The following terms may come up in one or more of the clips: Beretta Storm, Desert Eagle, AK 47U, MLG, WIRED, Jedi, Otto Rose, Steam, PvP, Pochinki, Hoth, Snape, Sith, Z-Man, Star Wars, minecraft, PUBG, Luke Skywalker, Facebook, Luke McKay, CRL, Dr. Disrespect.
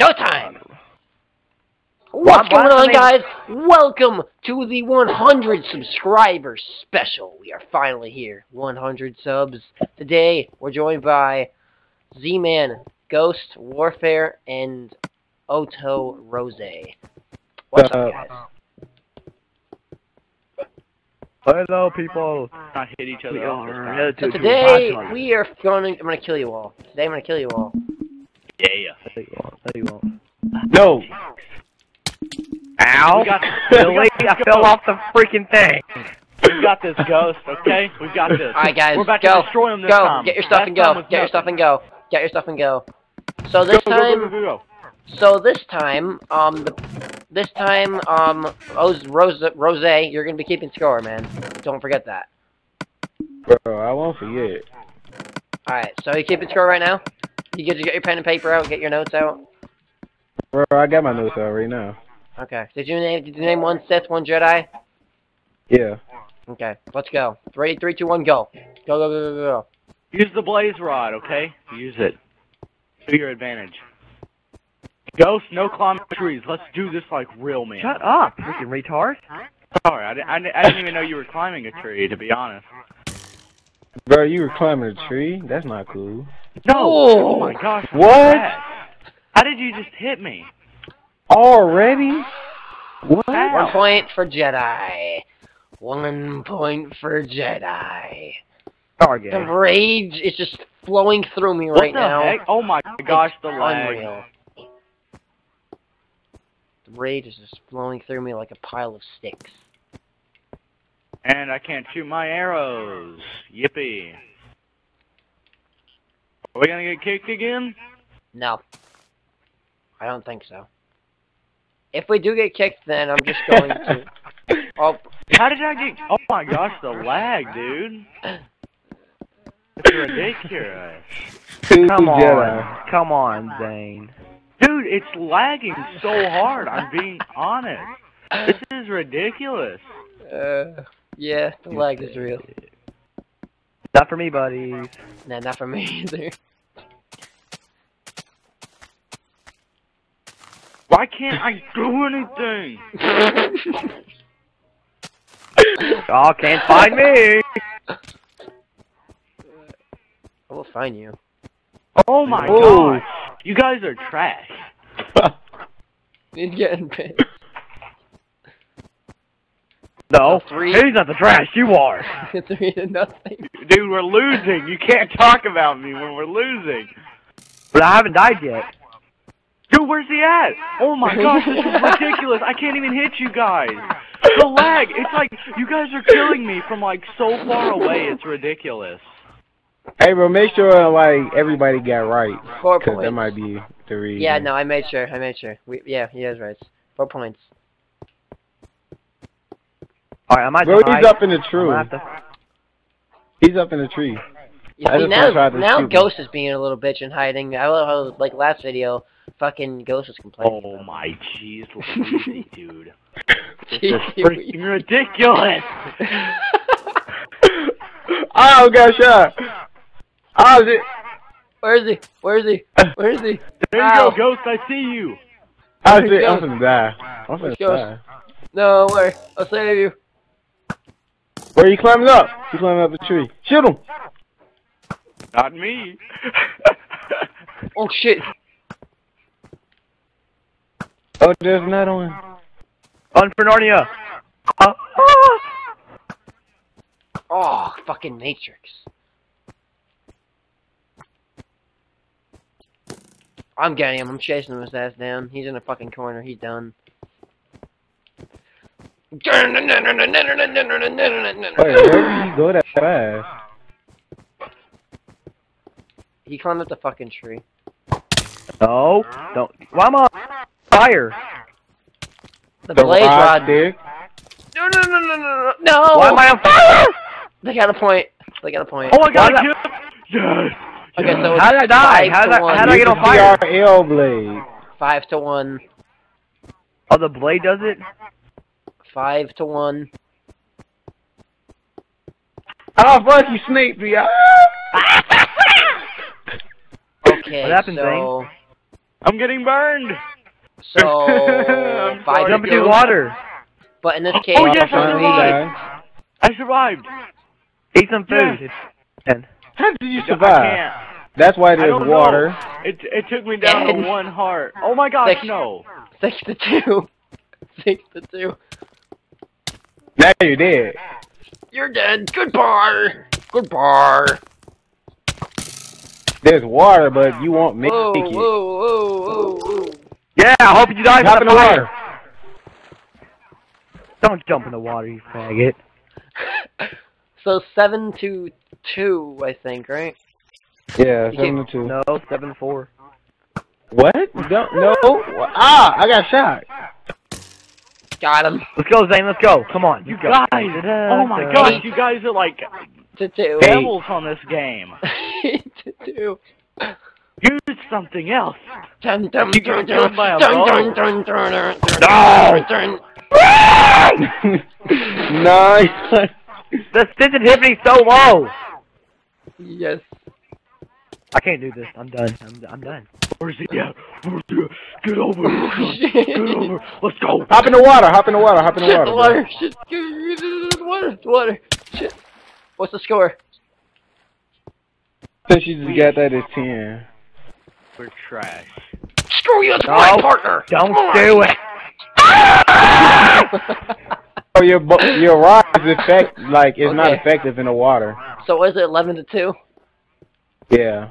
Showtime! What's going on, guys? Welcome to the 100 subscribers special. We are finally here. 100 subs. Today, we're joined by Z-Man, Ghost, Warfare, and Otto Rose. What's up, guys? Hello, people. Not hit each other. So today, I'm gonna kill you all. Yeah. I think you won't. No! Ow! Billy, I fell off the freaking thing! We got this, Ghost, okay? We got this. Alright, guys, go! Go! Get your stuff and go! Get your stuff and go! Get your stuff and go! So this time... So this time, Rose, you're gonna be keeping score, man. Don't forget that. Bro, I won't forget. Alright, so you keeping score right now? You good to get your pen and paper out, get your notes out? Bro, I got my notes out right now. Okay. Did you name one Sith, one Jedi? Yeah. Okay, let's go. 3, 2, 1, go. Go, go, go, go, go. Use the blaze rod, okay? Use it. To your advantage. Ghost, no climbing trees. Let's do this like real men. Shut up, freaking retard. Sorry, I didn't even know you were climbing a tree, to be honest. Bro, you were climbing a tree? That's not cool. No! Oh my gosh! What? How did you just hit me? Already? What? Wow. 1 point for Jedi. 1 point for Jedi. Target. The rage is just flowing through me right now. What the heck? Oh my gosh, the lag. The rage is just flowing through me like a pile of sticks. And I can't shoot my arrows. Yippee. Are we gonna get kicked again? No. I don't think so. If we do get kicked, then I'm just going to... Oh. How did I get... Oh my gosh, the lag, dude. It's ridiculous. Come on, Zane. Dude, it's lagging so hard, I'm being honest. This is ridiculous. Yeah, the lag is real. Not for me, buddy. Nah, not for me either. Why can't I do anything? Y'all can't find me! I will find you. Oh my god! You guys are trash. He's getting pissed. No, he's not the trash, you are! 3-0. Dude, we're losing! You can't talk about me when we're losing! But I haven't died yet. Dude, where's he at? Oh my gosh, this is ridiculous! I can't even hit you guys! The lag! It's like, you guys are killing me from like so far away, it's ridiculous. Hey bro, make sure like, everybody got right. 4 points. Cause that might be the reason. Yeah, no, I made sure. Yeah, he is right. 4 points. Alright, I might die. He's up in the tree. He's up in the tree. See, now Ghost is being a little bitch and hiding. I love how, like, last video, fucking Ghost was complaining. Oh my jeez, dude. This is freaking ridiculous! Oh, gosh, oh, is it? Where is he? There you go, Ghost, I see you! I'm gonna die. No, worry. I'll save you. Where are you climbing up? He's climbing up the tree. Shoot him! Not me. Oh shit. Oh, there's another one. On Fernarnia. Oh, fucking Matrix. I'm getting him. I'm chasing his ass down. He's in a fucking corner. He's done. Wait, where did he go that fast? He climbed up the fucking tree. No, don't. Why am I on fire? The blaze rod, dude. No. Why am I on fire? They got a point. Oh my god! Yes. Okay, so it's how did I get on fire? CRL blade. 5-1. Oh, the blade does it. 5-1. Oh fuck you, Snape! Okay, what happened, so I'm getting burned. So jump into water. But in this case, oh yes, I survived. I survived. Eat some food. Yes. How did you survive? That's why there's water. It took me down to one heart. Oh my gosh, no. 6 to 2. 6 to 2. Now you're dead. You're dead. Goodbye. Goodbye. There's water, but you won't make it. Whoa, whoa, whoa. Yeah, I hope you die from the water. Don't jump in the water, you faggot. So 7 to 2, I think, right? Yeah, 7 to 2. No, 7 to 4. What? No. Ah, I got shot. Got him. Let's go, Zane. Let's go. Come on. You guys. Oh my gosh, you guys are like devils on this game. 8 to 2. Use something else. Dun dun dun dun dun dun dun. No. Nice. The didn't hit me so low. Yes. I can't do this. I'm done. I'm done. Where's he at? Where's he at? Get over here. Get over. Let's go. Hop in the water. Hop in the water. Hop in the water. Water. Shit. Water. Water. Shit. What's the score? Since you just got that at 10. We're trash. Screw you. That's my partner. Don't do it. Oh, your rod is not effective in the water. So is it 11 to 2? Yeah.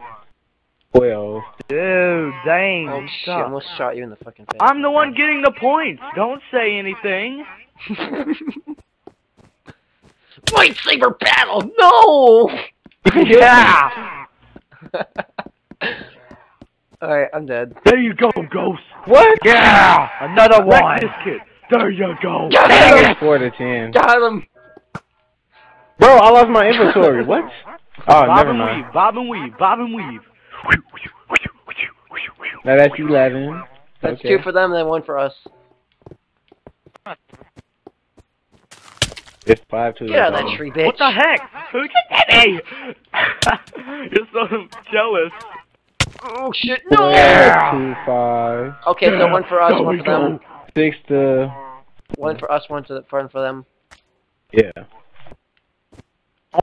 12. Dude, dang. Oh shit! I almost shot you in the fucking face. I'm the one getting the points. Don't say anything. Lightsaber battle. No. Yeah. All right, I'm dead. There you go, ghost. What? Yeah. Another one. This kid. There you go. Got him. 4 to 10. Got him. Bro, I lost my inventory. What? Oh, never mind. Bob and weave. Bob and weave. Now that's 11. That's okay. 2 for them, and then 1 for us. It's 5 to 11. Get out of that tree, bitch. What the heck? Who did that? You're so jealous. Oh shit! No. 4 to 5. Okay, so 1 for us, 1 for them. 6 to. 1 for us, 1 for them. Yeah.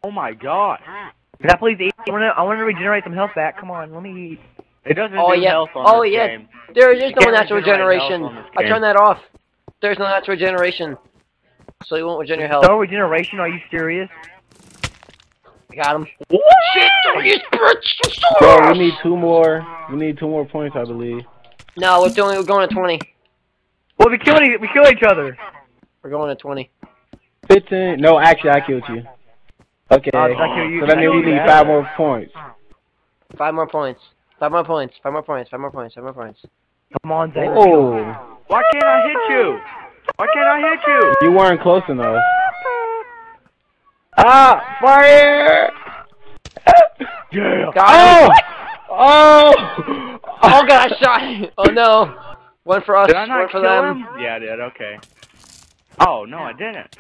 Oh my god! Can I please eat? I wanna regenerate some health back. Come on, let me eat. It doesn't do health on this game. There is no natural regeneration. I turned that off. There's no natural regeneration. So you won't regenerate health. No regeneration? Are you serious? I got him. What? Shit! Don't use bricks. Bro, we need 2 more. We need 2 more points, I believe. No, we're going to 20. Well, we kill each other. We're going to 20. 15. No, actually, I killed you. Okay, so that means we need 5 more points. 5 more points. 5 more points. 5 more points. 5 more points. 5 more points. Come on, Zane. Oh. Why can't I hit you? Why can't I hit you? You weren't close enough. Ah! Fire! Yeah! Got oh! Oh gosh! Oh no! 1 for us, 1 for them. Him? Yeah, I did. Okay. Oh no, I didn't.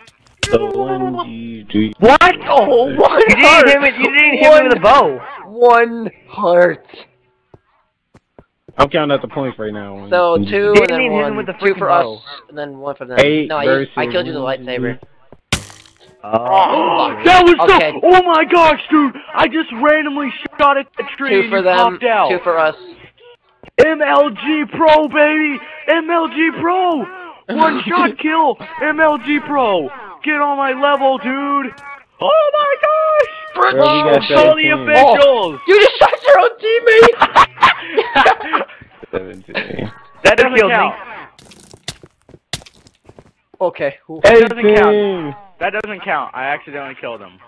So 1 2. What? Oh, 1 heart! You didn't hit me with a bow. 1 heart. I'm counting out the points right now. So 2 and then 1. With the 2 for us and then 1 for them. 8 no, I killed you with a lightsaber. Oh, that was okay. So. Oh my gosh, dude! I just randomly shot at the tree. 2 for them. 2 for us. MLG Pro, baby! MLG Pro! 1 shot kill. MLG Pro. Get on my level, dude. Oh my gosh! Bro, all the officials. You just shot your own teammate. 17. That doesn't count. Okay. That doesn't count. That doesn't count. I accidentally killed him.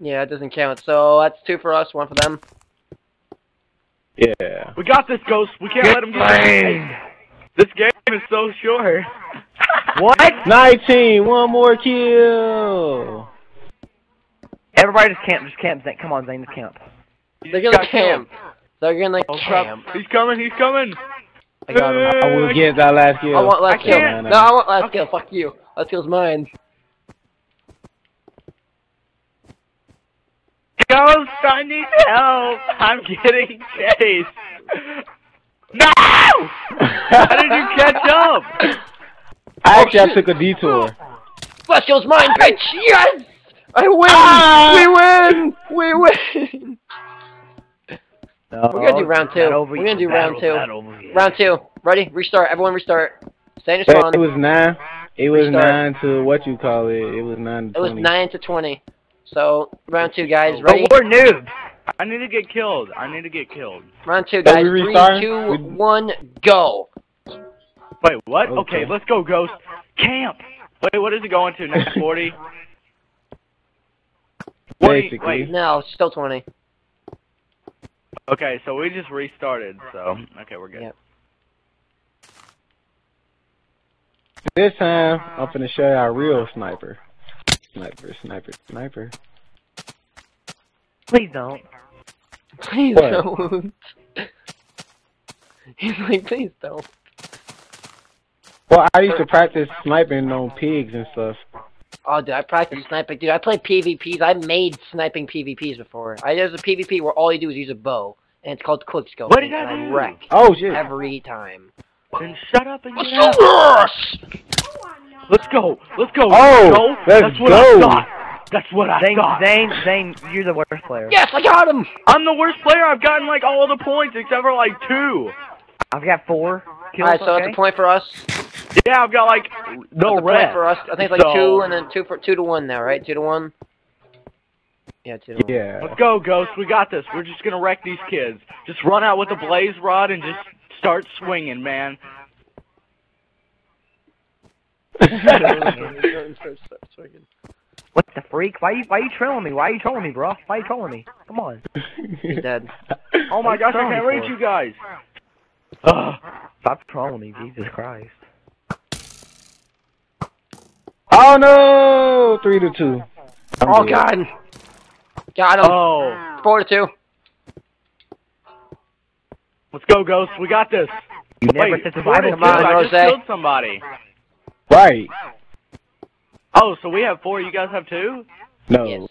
Yeah, it doesn't count. So that's 2 for us, 1 for them. Yeah. We got this, Ghost. We can't let him get banged. This game is so short. What? 19. 1 more kill. Everybody just camp. Just camp. Come on, Zane. Just camp. They're gonna camp. They're gonna camp. He's coming. He's coming. I got him. I will get that last kill. I want last kill. No, I want last kill. Fuck you. Last kill's mine. Ghost, I need help! I'm getting chased! No! How did you catch up? I took a detour. Fusco's mine, bitch! Yes! I win! Ah! We win! No, we're gonna do round two. We're gonna do round two. Round two. Ready? Restart. Everyone restart. Stay in your spawn. It was 9. It was restart. 9 to what you call it. It was 9 to 20. It was 9 to 20. So, round two, guys. Ready? But we're noobs. I need to get killed. Round two, guys. 3, 2, 1, go. Wait, what? Okay, let's go, Ghost. Camp. Wait, what is it going to? Next 40? Basically. Wait. No, it's still 20. Okay, so we just restarted, so... Okay, we're good. Yep. This time, I'm gonna show you a real sniper. Sniper. Please don't. Please don't. He's like, please don't. Well, I used to practice sniping on pigs and stuff. Oh, dude, I practiced sniping. Dude, I played PvPs. I made sniping PvPs before. There's a PvP where all you do is use a bow, and it's called quickscope. What did I do? Wreck. Oh, shit. Every time. Then shut up and get out. Let's go. Oh, that's what I thought. That's what I got. Zane, you're the worst player. Yes, I got him. I'm the worst player. I've gotten like all the points except for like 2. I've got 4 kills. All right, so that's a point for us. Yeah, I've got like no red for us. I think it's like 2, and then 2 to 1 now, right? 2 to 1. Yeah, 2 to 1. Yeah. Let's go, Ghost. We got this. We're just gonna wreck these kids. Just run out with a blaze rod and just start swinging, man. What the freak? Why you trolling me? Why are you trolling me, bro? Why are you trolling me? Come on. He's dead. Oh my gosh, I can't reach you guys. Stop trolling me, Jesus Christ. Oh no! 3 to 2. Oh god! Got him. Oh. 4 to 2. Let's go, Ghost. We got this. You never said survival. Come on, Jose. I just killed somebody. Right. Oh, so we have 4. You guys have 2? No. Yes.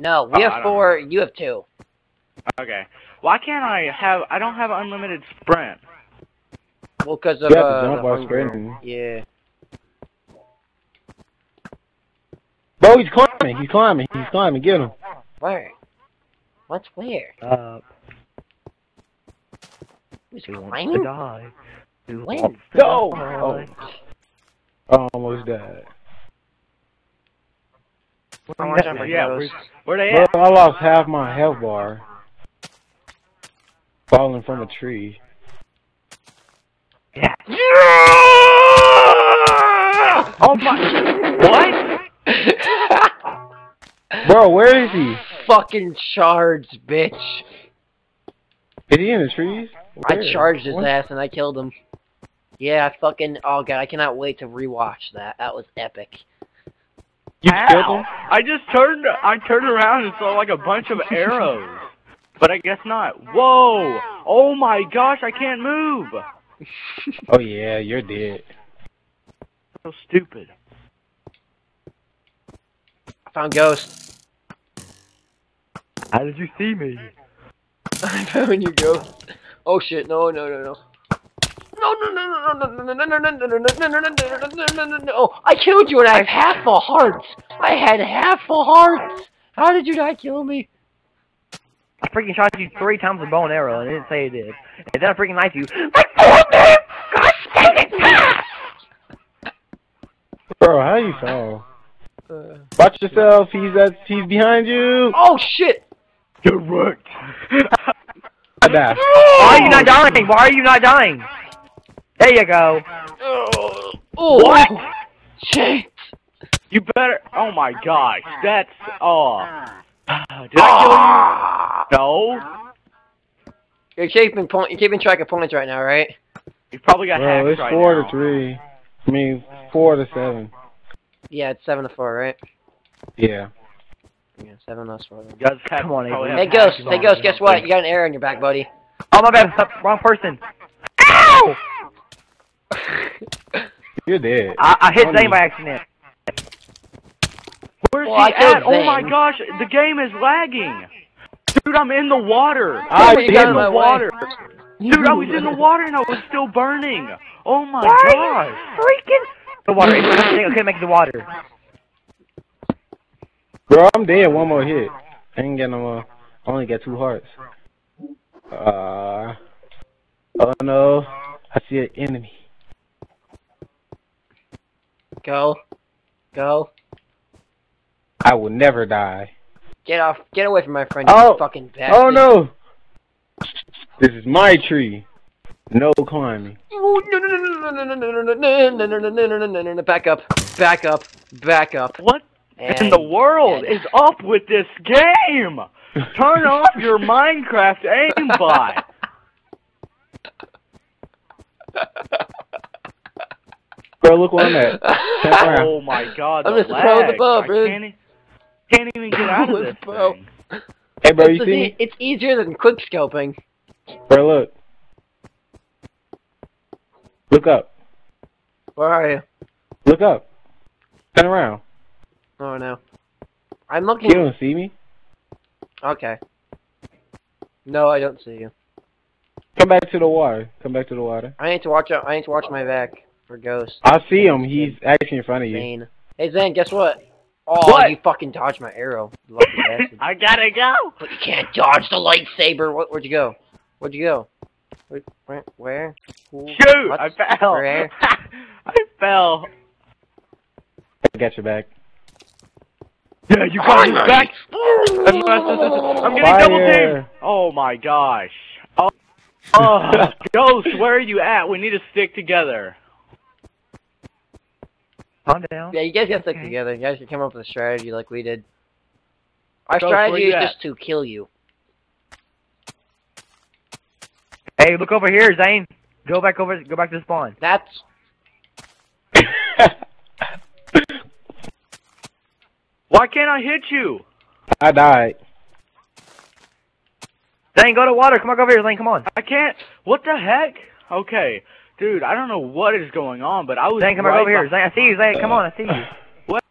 No, we have 4. You have 2. Okay. Why can't I have? I don't have unlimited sprint. Well, because of yeah. Oh, he's climbing, get him. Where? What's where? He's climbing? Who wants to die? No! Oh, almost died. Where they at? Well, I lost half my health bar. Falling from a tree. Yeah. Oh my! What? Bro, where is he? Fucking shards, bitch. Is he in the trees? Where? I charged his ass and I killed him. Yeah, I fucking... Oh, God, I cannot wait to rewatch that. That was epic. You killed him? I just turned around and saw, like, a bunch of arrows. But I guess not. Whoa! Oh, my gosh, I can't move! Oh, yeah, you're dead. So stupid. I found Ghost. How did you see me? I found you, Ghost. Oh shit! No! No! Oh, I killed you, and I have half a heart. I had half a heart. How did you not kill me? I freaking shot you 3 times with bow and arrow, and I didn't say it did. And then I freaking lied to you. God dang it! Bro, how you fall? Watch yourself, he's behind you! Oh shit! You're wrecked! I died. Why are you not dying? There you go! Oh, what? Shit! You better- oh my gosh, that's- Did I kill you? No? You're keeping track of points right now, right? You probably got hacked right now. 4 to 3. I mean, 4 to 7. Yeah, it's 7 to 4, right? Yeah. Yeah, 7 to 4. Come on, hey Ghost, guess what? You got an arrow in your back, buddy. Oh my bad, wrong person. Ow! You're dead. I hit Zane by accident. Where's he at? Oh my gosh, the game is lagging. Dude, I'm in the water! I was in the water! Dude, I was in the water and I was still burning! Oh my gosh! Freaking! The water, I couldn't make the water. Bro, I'm dead. One more hit. I ain't got no more. I only got 2 hearts. Oh no. I see an enemy. Go. Go. I will never die. Get off. Get away from my friend. Oh, you fucking bastard. Oh no. This is my tree. No climbing. Back up. Back up. Back up. What in the world is up with this game? Turn off your Minecraft aimbot. Bro, look where I'm at. Oh my god, I'm just throwing the bow, bro. Can't even get out of this thing. Hey, bro, you see? It's easier than quickscoping. Bro, look. Look up. Where are you? Look up. Turn around. Oh no. I'm looking. You don't see me? Okay. No, I don't see you. Come back to the water. Come back to the water. I need to watch out. I need to watch my back for ghosts. I see him. He's actually in front of you. Zane. Hey Zane, guess what? Oh, what? You fucking dodged my arrow. Lucky bastard. I gotta go. But you can't dodge the lightsaber. Where'd you go? Where'd you go? Where? Who? Shoot! What? I fell! I fell! I got your back. Yeah, you got your back! I'm getting double-teamed! Oh my gosh. Oh, Ghost, where are you at? We need to stick together. Calm down. Yeah, you guys gotta stick together. You guys should come up with a strategy like we did. Our strategy is just to kill you. Hey, look over here, Zane. Go back over. Go back to spawn. That's. Why can't I hit you? I died. Zane, go to water. Come back over here, Zane. Come on. I can't. What the heck? Okay, dude. I don't know what is going on, but I was. Zane, come back over here. Zane, I see you. Zane, come on. I see you. What?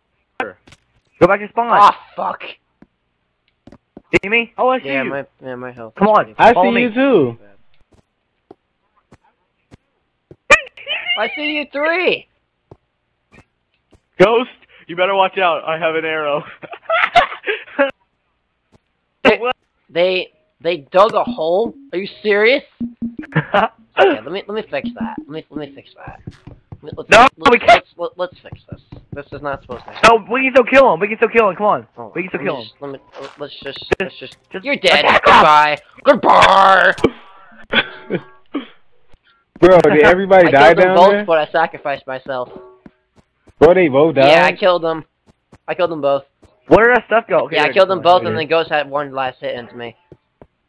Go back to spawn. Ah, fuck. See me? Oh, I see you. My health. Come on. I see you too. I see you 3! Ghost, you better watch out, I have an arrow. They dug a hole? Are you serious? Okay, let me fix that. Let me fix that. Let's fix this. This is not supposed to happen. No, we can still kill him. We can still kill him. Come on. Oh, we can still kill him. Let's just you're dead. Goodbye. Goodbye. Bro, did everybody die down there? I killed them both, but I sacrificed myself. Bro, they both died? Yeah, I killed them. I killed them both. Where did that stuff go? Okay, yeah, I killed them both, and then Ghost had one last hit into me.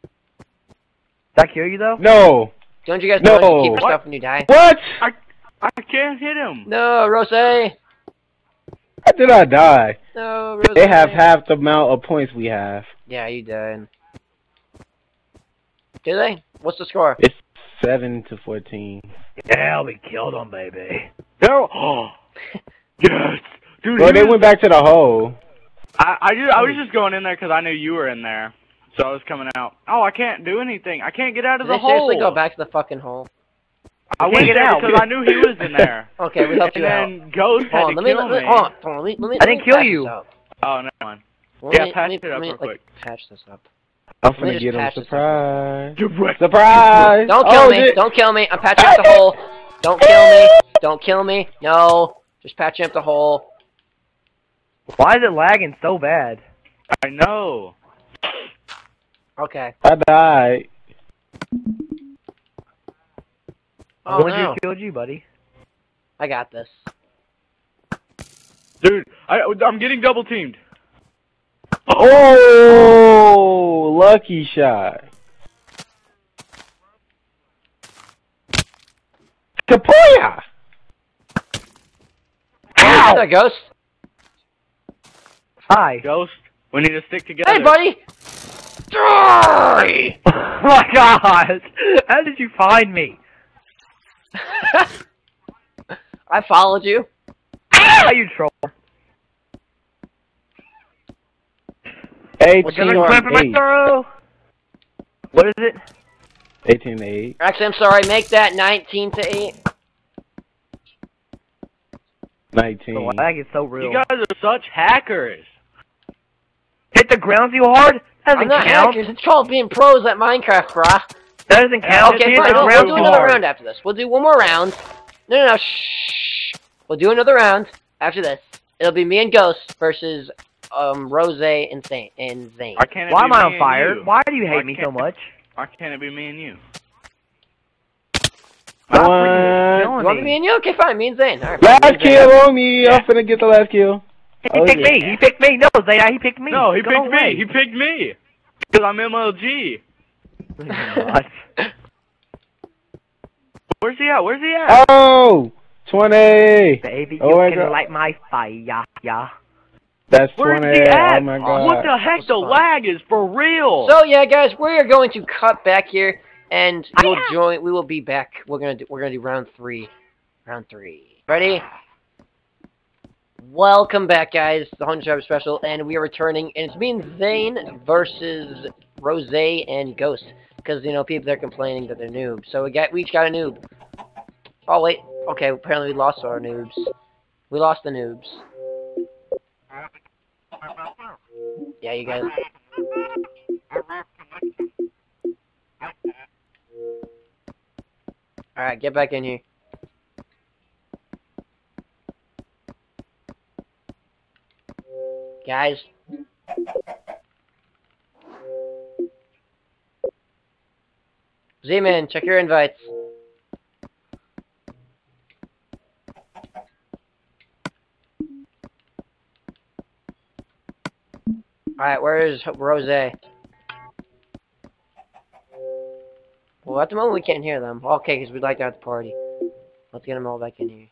Did I kill you, though? No. Don't you guys know you keep your stuff when you die? What? I can't hit him. No, Rose. How did I die? No, Rose. They have half the amount of points we have. Yeah, you died. Do they? What's the score? It's 7-14. Yeah, we killed them, baby. No. Oh. Yes, dude. Bro, they went back to the hole. I was just going in there because I knew you were in there, so I was coming out. Oh, I can't do anything. I can't get out of the hole. Seriously, go back to the fucking hole. I went out because I knew he was in there. Okay, we helped you out. And then Ghost had to kill me. I didn't kill you. Oh, never mind. Yeah, patch it up real quick. Patch this up. I'm gonna get him. Surprise! Surprise! Don't kill me! Don't kill me! I'm patching up the hole! Don't kill me! Don't kill me! No! Just patching up the hole. Why is it lagging so bad? I know! Okay. I died. Oh, no. Who killed you, buddy? I got this. Dude, I'm getting double teamed. Oh, lucky shot. Kapoya! Ow! Hey, Ghost. Hi. Ghost, we need to stick together. Hey, buddy! Die! Oh my god! How did you find me? I followed you. Ah, you troll. Hey, we're gonna clip him through. What is it? 18 to 8. Actually, I'm sorry. Make that 19 to 8. 19. Oh, I think it's so real. You guys are such hackers. Hit the ground too hard? That doesn't count. I'm not hackers. It's called being pros at Minecraft, brah. That doesn't count. Okay, fine. We'll do another round after this. We'll do one more round. No. Shh. We'll do another round after this. It'll be me and Ghost versus Rose and Zane. Why am I on fire? Why do you hate me so much? Why can't it be me and you? You want me and you? Okay, fine. Me and Zane. All right, last kill on me. I'm finna get the last kill. He picked me. He picked me. No, Zane, he picked me. No, he picked me. He picked me. Because I'm MLG. Where's he at? Where's he at? Oh! 20! Baby, you can light my fire. Yeah. That's 20. Where's he at? Oh my God. What the heck? The lag is for real! So yeah, guys, we're going to cut back here, and we'll join. We will be back. We're gonna do round 3. Round 3. Ready? Welcome back, guys. The 100 special, and we are returning, and it's me and Zane versus Rose and Ghost. Because, you know, people are complaining that they're noobs. So we each got a noob. Oh, wait. Okay, apparently we lost our noobs. We lost the noobs. Yeah, you guys. Alright, get back in here. Guys. Z-Man, check your invites. Alright, where is Rose? Well, at the moment we can't hear them. Okay, because we'd like to have the party. Let's get them all back in here.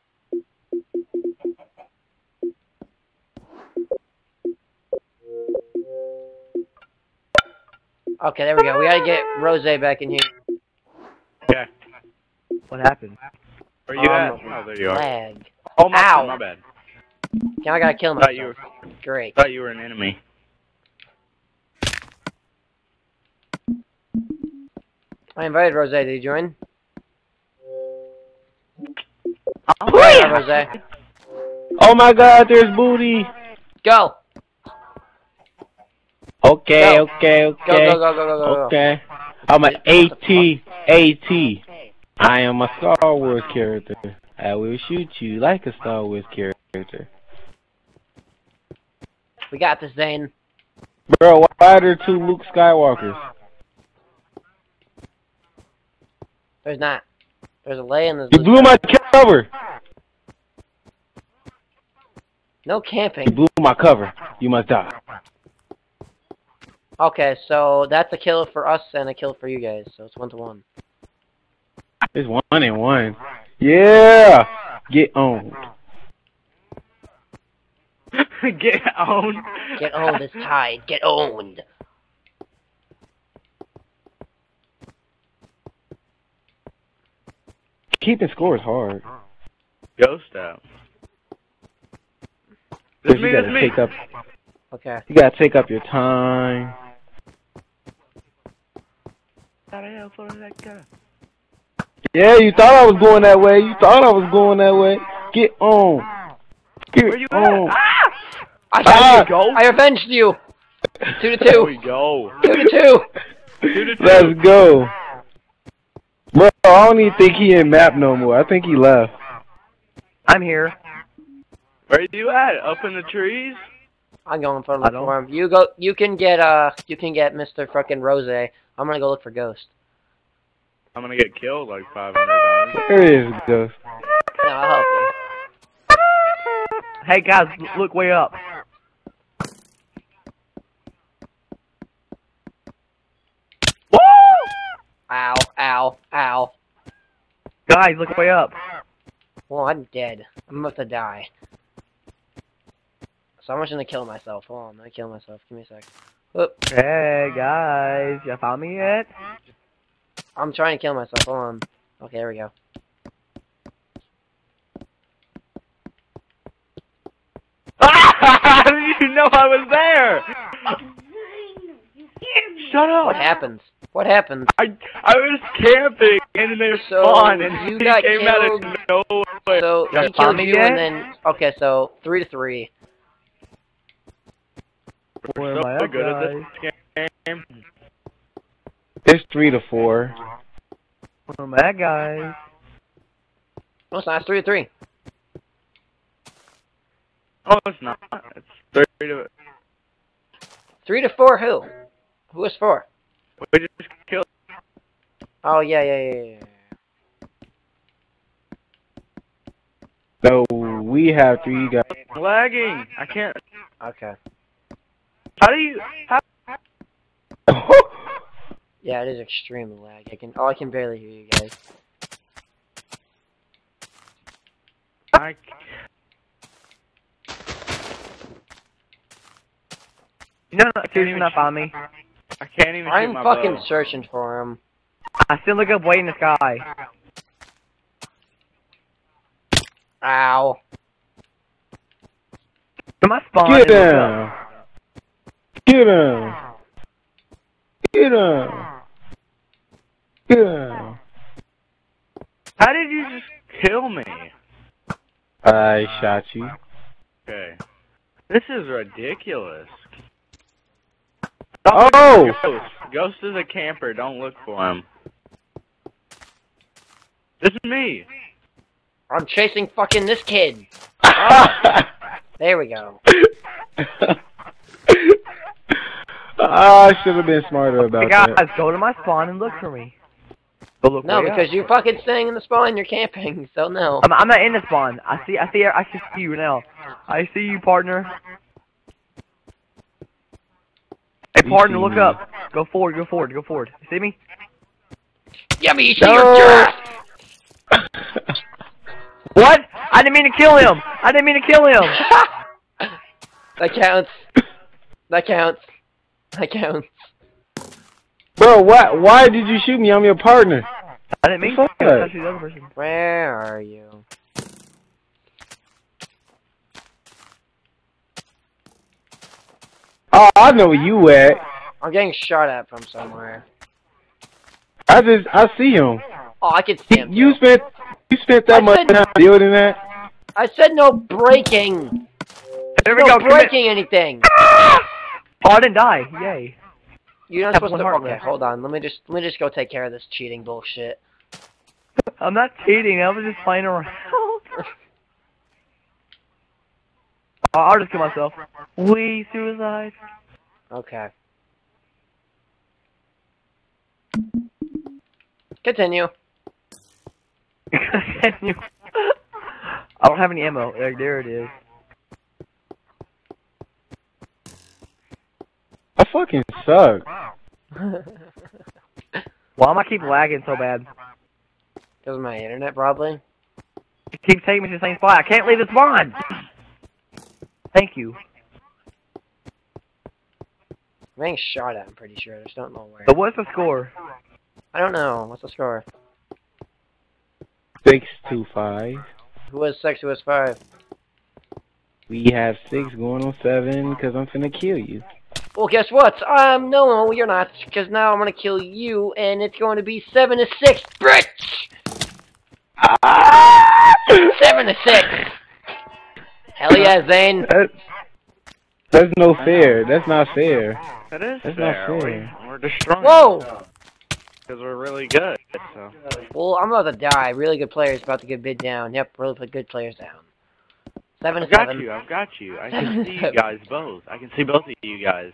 Okay, there we go. We gotta get Rose back in here. Yeah. What happened? Where you at? Oh, there you are. Lag. Oh, my bad. Now I gotta kill myself. Great. Thought you were an enemy. I invited Rose. Did you join? Rose. Oh my God! There's booty. Go. Okay, okay. Go. Okay. I'm an AT. I am a Star Wars character. I will shoot you like a Star Wars character. We got this, Zane. Bro, why are there 2 Luke Skywalkers? There's not. There's a lay in this. You blew my cover! No camping. You blew my cover. You must die. Okay, so that's a kill for us and a kill for you guys, so it's 1-to-1. It's 1-and-1. Yeah! Get owned. Get owned? Get owned is tied. Get owned. Keeping score is hard. Ghost out. This means me. Okay. You gotta take up your time. Yeah, you thought I was going that way. You thought I was going that way. Get on. Get Where you on. At? Ah! I avenged you. 2-2. There we go. 2-2. 2-2. Let's go. Bro, I don't even think he in map no more. I think he left. I'm here. Where you at? Up in the trees? I'm going for the farm. You go. You can get Mr. Fucking Rose. I'm gonna go look for Ghost. I'm gonna get killed like 500 times. There is Ghost. No, I'll help you. Hey guys, look way up. Woo! Ow! Ow! Ow! Guys, look way up. Well, I'm dead. I'm about to die. So I'm just gonna kill myself. Hold on, I'm gonna kill myself. Give me a sec. Whoop. Hey guys, you found me yet? I'm trying to kill myself. Hold on. Okay, there we go. Ah! How did you know I was there? Shut up! What happens? What happened? I was camping and they spawned and you got came killed. Out of nowhere. So he killed you and then okay, so 3-3. We're so good at this game. It's 3-4. We're mad guys. No, it's not. It's 3-3. Oh, it's not. It's 3-3. 3-4. Who? Who is 4? We just killed. Oh yeah. So we have 3 guys. Lagging. I can't. Okay. How do you? How... Yeah, it is extremely lag. I can barely hear you guys. No, he's not on me. I can't even. I'm fucking bow. Searching for him. I still look up way in the sky. Ow. My spawn. Get down. Get him! Get him! Get him! How did you just kill me? I shot you. Okay. This is ridiculous. Don't oh! Ghost. Ghost is a camper, don't look for him. This is me! I'm chasing fucking this kid! Oh. There we go. I should have been smarter about that. Guys, go to my spawn and look for me. Look no, because you're fucking staying in the spawn. You're camping, so no. I'm not in the spawn. I can see you now. I see you, partner. Hey, partner, look up. Go forward. Go forward. Go forward. You see me? Yeah, but you see your giraffe. What? I didn't mean to kill him. I didn't mean to kill him. That counts. That counts. That counts. Bro, why did you shoot me? I'm your partner. I didn't mean to. I shoot the other person. Where are you? Oh, I know where you at. I'm getting shot at from somewhere. I see him. Oh, I can see him. You spent that much time building that? I said no breaking. There we go. No breaking anything. Oh, I didn't die! Yay! You're not supposed to. Okay, hold on. Let me just go take care of this cheating bullshit. I'm not cheating. I was just playing around. I'll just kill myself. We suicide. Okay. Continue. Continue. I don't have any ammo. There it is. I fucking suck. Why am I keep lagging so bad? Because of my internet, probably. It keeps taking me to the same spot. I can't leave this spawn! Thank you. I'm getting shot at, I'm pretty sure. I just don't know where. But what's the score? I don't know. What's the score? 6-5. Who was 6? Who was 5? We have 6 going on 7 because I'm finna kill you. Well, guess what? No, you're not, because now I'm gonna kill you, and it's going to be 7-6, bitch! 7-6! Hell yeah, Zane! That's no fair. That's not fair. That is that's fair. Not fair. We're destroying. Whoa! Because we're really good, so... Well, I'm about to die. Really good players about to get bid down. Yep, really good players down. 7-7. I've got you. I can see you guys both. I can see both of you guys.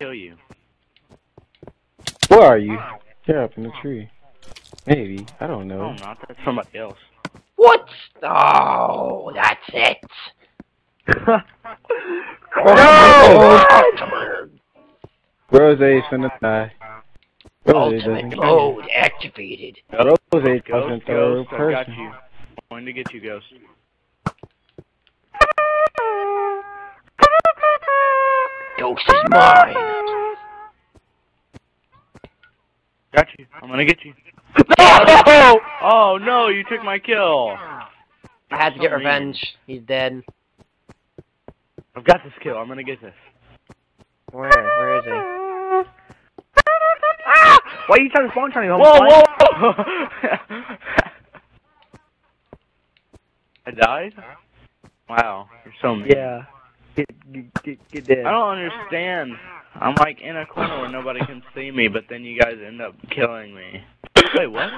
Kill you. Where are you? They're up in the tree. Maybe. I don't know. No, not that. Somebody else. What? Oh, that's it. No! Rose's finna die. Ultimate mode activated. Rose's doesn't throw a person. I got you. I'm going to get you, Ghost. Ghost is mine. Got you. I'm gonna get you. No! Oh no! You took my kill. I had to get revenge. He's dead. I've got this kill. I'm gonna get this. Where? Where is he? Why are you trying to spawn trying to go? Whoa! I died? Wow, you're so mean. Yeah. Get dead. I don't understand. I'm like in a corner where nobody can see me, but then you guys end up killing me. Wait, what?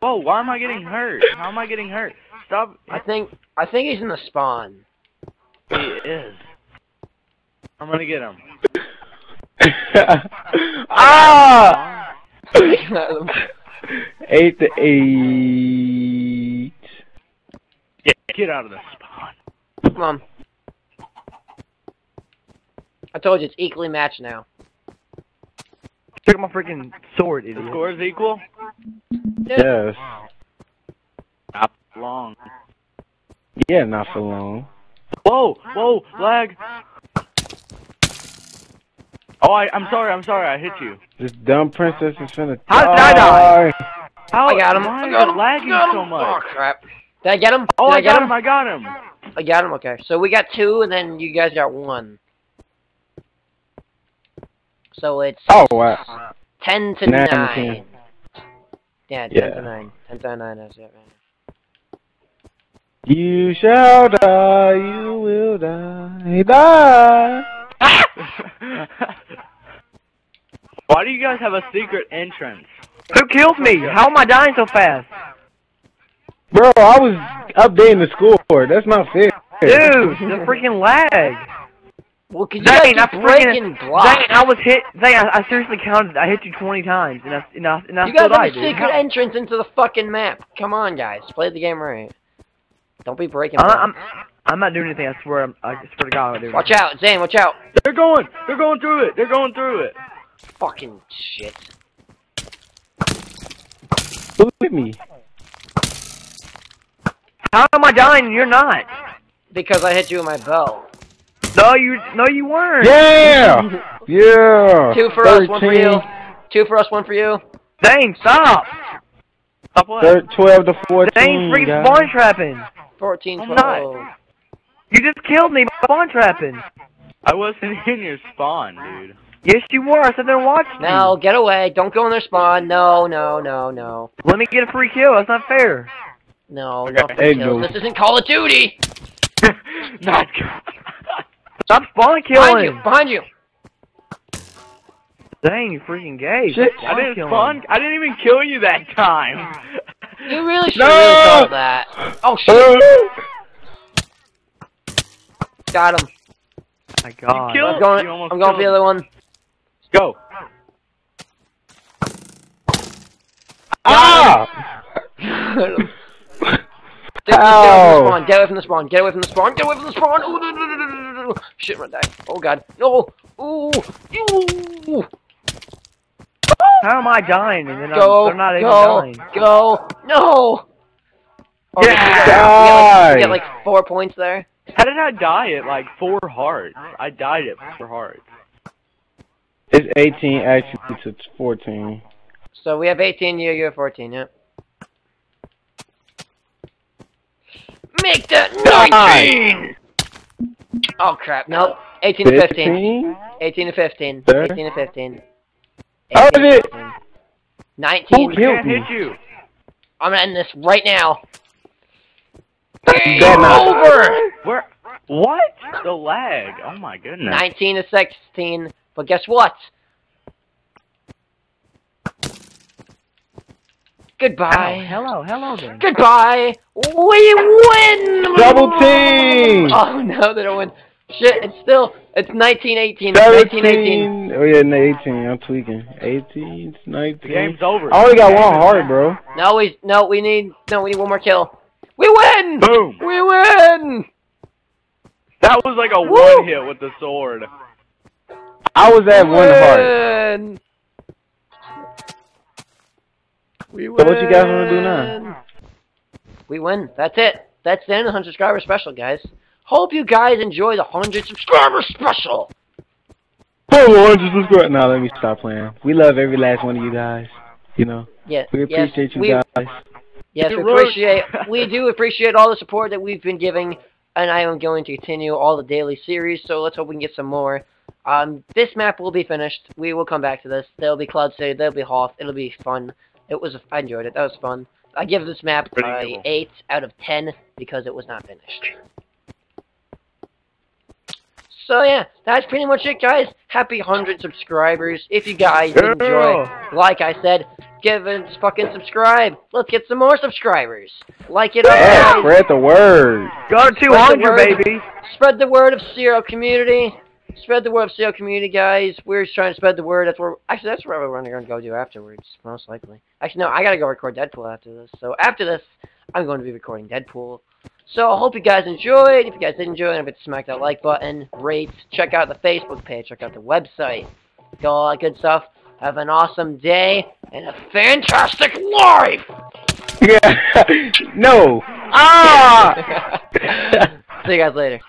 Whoa, why am I getting hurt? How am I getting hurt? Stop. I think he's in the spawn. He is. I'm gonna get him. Ah! 8 to 8. Yeah, get out of the spawn. Come on. I told you it's equally matched now. Check my freaking sword, idiot. The score is equal? Yes. Not for long. Yeah, not for long. Whoa! Whoa! Lag! Oh, I'm sorry, I hit you. This dumb princess is finna die. How did I die? How? I got him. I got him. Lagging so much. Oh, crap. Did I get him? Oh, I got him. I got him, okay. So we got 2, and then you guys got 1. So it's... Oh, wow. 10 to 9. Yeah, 10 to 9. 10 to 9, that's it, man. You shall die, you will die, die! Why do you guys have a secret entrance? Who killed me? How am I dying so fast? Bro, I was updating the score. That's not fair. Dude, the freaking lag. Well, cause Zane, I freaking blocked. Zane, I was hit. Zane, I seriously counted. I hit you 20 times, and I still died. You guys have a secret entrance into the fucking map. Come on, guys, play the game right. Don't be breaking. I'm not doing anything. I swear. I swear to God, I'm not doing anything. Watch out, Zane. Watch out. They're going. They're going through it. They're going through it. Fucking shit. Who hit me? How am I dying and you're not? Because I hit you with my bow. No, you weren't. Yeah! Yeah! 2 for us, 1 for you. 2 for us, 1 for you. Dang, stop! Stop what? 12 to 14, Dang, freaking spawn trapping. 14, 12. You just killed me by spawn trapping. I wasn't in your spawn, dude. Yes, you were. I said they're watching. No, get away. Don't go in their spawn. No, no, no, no. Let me get a free kill. That's not fair. No, okay. This isn't Call of Duty! Not Stop spawn killing! Behind you! Dang, you freaking gay. Shit, I didn't even kill you that time! You really should have done that. Oh shit! Got him. My god. I'm going for the other one. Let's go! Ah! Dude, get away from the spawn, get away from the spawn, get away from the spawn, get away from the spawn! Ooh, shit, I'm gonna die. Oh god. No! Ooh! Ooh! How am I dying? And then they're not even dying. Go! No! Oh, yeah! Die! You get like 4 points there. How did I die at like 4 hearts? I died at 4 hearts. It's 18, actually, it's 14. So we have 18, you have 14, yeah. Make that 19! Oh crap, nope. 18 to 15. 18 to 15. 18 to 15. How did it? 19. Who killed me? I'm gonna end this right now. Game over! Where? What? The lag. Oh my goodness. 19 to 16. But guess what? Goodbye. Oh, hello there. Goodbye. We win. Double team. Oh no, they don't win. Shit, it's 19-18. 19-18. Oh yeah, 18. I'm tweaking. 18, 19. The game's over. I only got 1 heart, bro. No, we need 1 more kill. We win. Boom. We win. That was like a Woo. 1 hit with the sword. I was at 1 heart. We win. So what you guys want to do now? We win. That's it. That's the end of the 100 subscriber special, guys. Hope you guys enjoy the 100 subscriber special. Oh, 100 subscribers. Now let me stop playing. We love every last one of you guys. You know. Yeah. We appreciate you guys. Yes, we appreciate. We do appreciate all the support that we've been giving, and I am going to continue all the daily series. So let's hope we can get some more. This map will be finished. We will come back to this. There'll be Cloud City, there'll be Hoth, it'll be fun. I enjoyed it, that was fun. I give this map an 8 out of 10 because it was not finished. So yeah, that's pretty much it, guys. Happy 100 subscribers. If you guys enjoy, like I said, give and fucking subscribe. Let's get some more subscribers. Like it up, guys. Spread the word. Go to 200, baby. Spread the word of CRL community. Spread the word of CRL community, guys. We're just trying to spread the word. That's where we're going to go do afterwards, most likely. Actually, no, I got to go record Deadpool after this. So after this, I'm going to be recording Deadpool. So I hope you guys enjoyed. If you guys did enjoy, don't forget to smack that like button, rate, check out the Facebook page, check out the website, do all that good stuff. Have an awesome day and a fantastic life. Yeah. No. Ah. See you guys later.